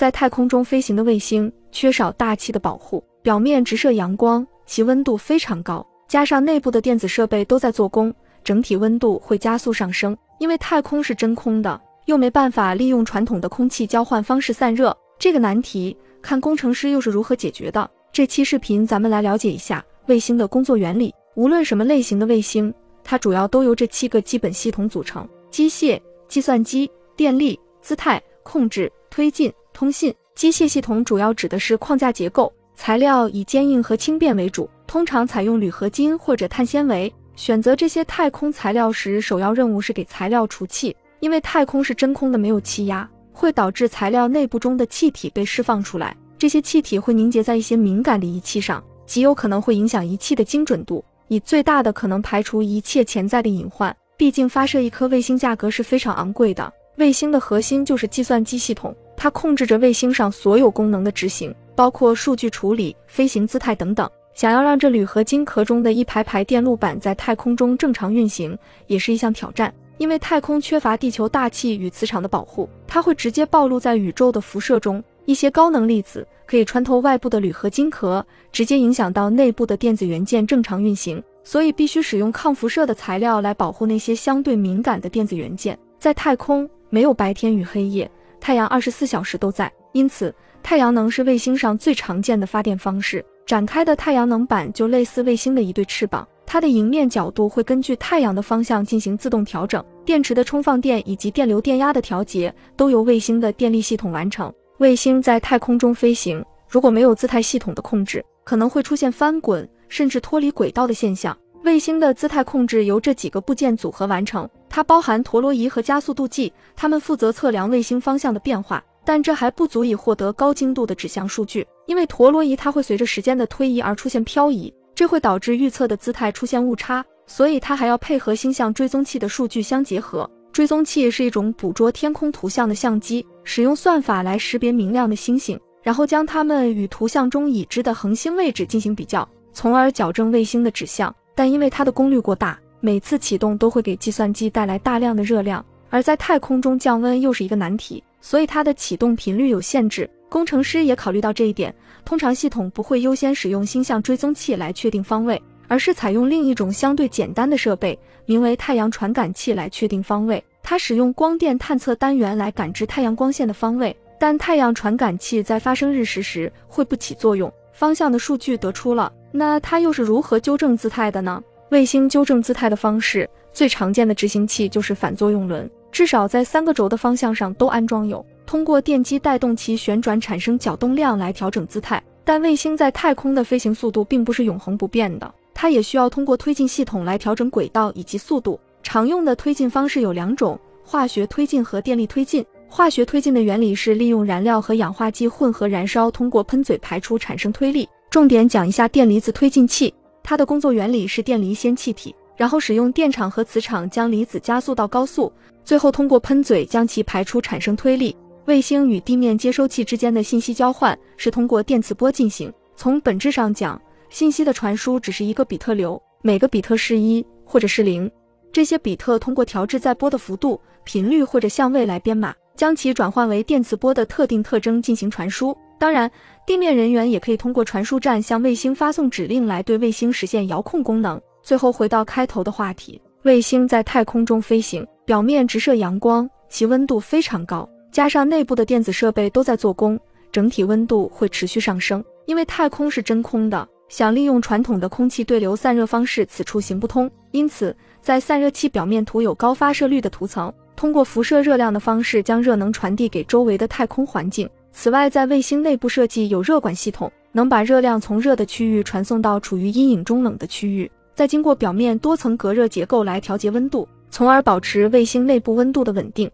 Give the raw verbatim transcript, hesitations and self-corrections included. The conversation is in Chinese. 在太空中飞行的卫星缺少大气的保护，表面直射阳光，其温度非常高，加上内部的电子设备都在做工，整体温度会加速上升。因为太空是真空的，又没办法利用传统的空气交换方式散热，这个难题看工程师又是如何解决的。这期视频咱们来了解一下卫星的工作原理。无论什么类型的卫星，它主要都由这七个基本系统组成：机械、计算机、电力、姿态、控制、推进、通信。机械系统主要指的是框架结构，材料以坚硬和轻便为主，通常采用铝合金或者碳纤维。选择这些太空材料时，首要任务是给材料除气，因为太空是真空的，没有气压，会导致材料内部中的气体被释放出来。这些气体会凝结在一些敏感的仪器上，极有可能会影响仪器的精准度，以最大的可能排除一切潜在的隐患。毕竟发射一颗卫星价格是非常昂贵的。卫星的核心就是计算机系统，它控制着卫星上所有功能的执行，包括数据处理、飞行姿态等等。想要让这铝合金壳中的一排排电路板在太空中正常运行，也是一项挑战。因为太空缺乏地球大气与磁场的保护，它会直接暴露在宇宙的辐射中。一些高能粒子可以穿透外部的铝合金壳，直接影响到内部的电子元件正常运行，所以必须使用抗辐射的材料来保护那些相对敏感的电子元件。在太空没有白天与黑夜，太阳二十四小时都在，因此太阳能是卫星上最常见的发电方式。展开的太阳能板就类似卫星的一对翅膀，它的迎面角度会根据太阳的方向进行自动调整，电池的充放电以及电流电压的调节都由卫星的电力系统完成。卫星在太空中飞行，如果没有姿态系统的控制，可能会出现翻滚甚至脱离轨道的现象。卫星的姿态控制由这几个部件组合完成，它包含陀螺仪和加速度计，它们负责测量卫星方向的变化，但这还不足以获得高精度的指向数据，因为陀螺仪它会随着时间的推移而出现漂移，这会导致预测的姿态出现误差，所以它还要配合星象追踪器的数据相结合。追踪器是一种捕捉天空图像的相机，使用算法来识别明亮的星星，然后将它们与图像中已知的恒星位置进行比较，从而矫正卫星的指向。但因为它的功率过大，每次启动都会给计算机带来大量的热量，而在太空中降温又是一个难题，所以它的启动频率有限制。工程师也考虑到这一点，通常系统不会优先使用星象追踪器来确定方位，而是采用另一种相对简单的设备，名为太阳传感器来确定方位。它使用光电探测单元来感知太阳光线的方位，但太阳传感器在发生日食时会不起作用，方向的数据得出了。那它又是如何纠正姿态的呢？卫星纠正姿态的方式，最常见的执行器就是反作用轮，至少在三个轴的方向上都安装有，通过电机带动其旋转产生角动量来调整姿态。但卫星在太空的飞行速度并不是永恒不变的，它也需要通过推进系统来调整轨道以及速度。常用的推进方式有两种，化学推进和电力推进。化学推进的原理是利用燃料和氧化剂混合燃烧，通过喷嘴排出产生推力。重点讲一下电离子推进器，它的工作原理是电离先气体，然后使用电场和磁场将离子加速到高速，最后通过喷嘴将其排出产生推力。卫星与地面接收器之间的信息交换是通过电磁波进行，从本质上讲，信息的传输只是一个比特流，每个比特是一或者是零，这些比特通过调制在波的幅度、频率或者相位来编码，将其转换为电磁波的特定特征进行传输。当然，地面人员也可以通过传输站向卫星发送指令来对卫星实现遥控功能。最后回到开头的话题，卫星在太空中飞行，表面直射阳光，其温度非常高，加上内部的电子设备都在做工，整体温度会持续上升。因为太空是真空的，想利用传统的空气对流散热方式，此处行不通，因此在散热器表面涂有高发射率的涂层，通过辐射热量的方式将热能传递给周围的太空环境。此外，在卫星内部设计有热管系统，能把热量从热的区域传送到处于阴影中冷的区域，再经过表面多层隔热结构来调节温度，从而保持卫星内部温度的稳定。